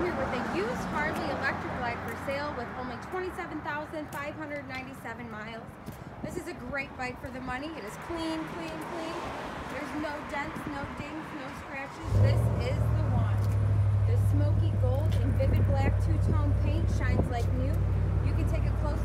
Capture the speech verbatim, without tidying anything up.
come here with a used Harley electric glide for sale with only twenty-seven thousand five hundred ninety-seven miles. This is a great bike for the money. It is clean, clean, clean. There's no dents, no dings, no scratches. This is the one. The smoky gold and vivid black two-tone paint shines like new. You can take a close